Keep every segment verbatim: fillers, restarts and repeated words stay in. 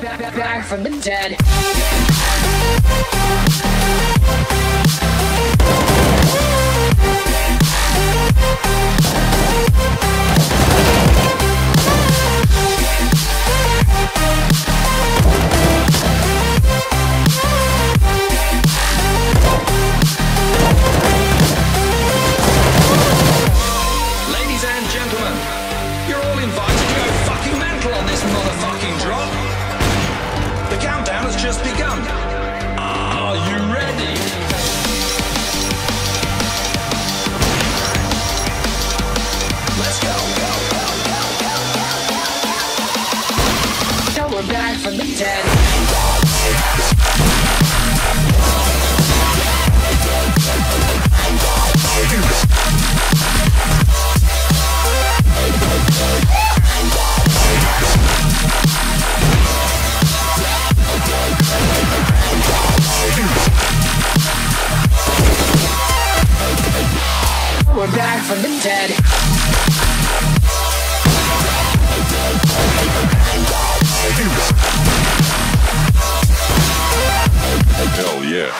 Back, back, back from the dead. Ladies and gentlemen, you're all invited to go fucking mental on this motherfucking drop. The countdown has just begun. Are you ready? Let's go, go, go, go, go, go, go, go. Now we're back from the dead. We're back from the dead. Hell yeah.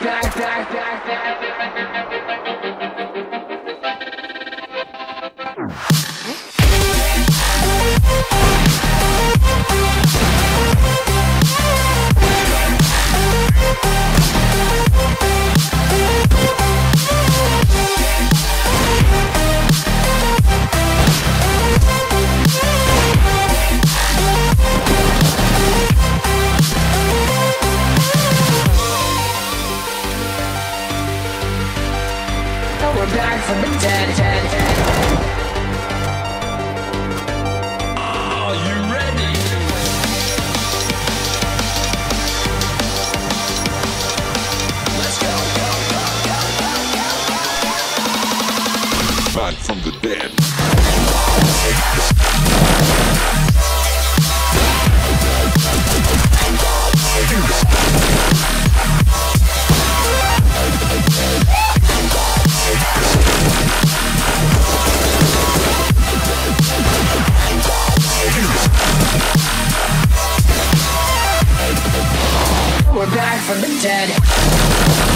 Back, back, back, back. We're back from the dead, dead, dead. Are you ready? Let's go, go, go, go, go, go, go, go. Back from the dead. We're back from the dead.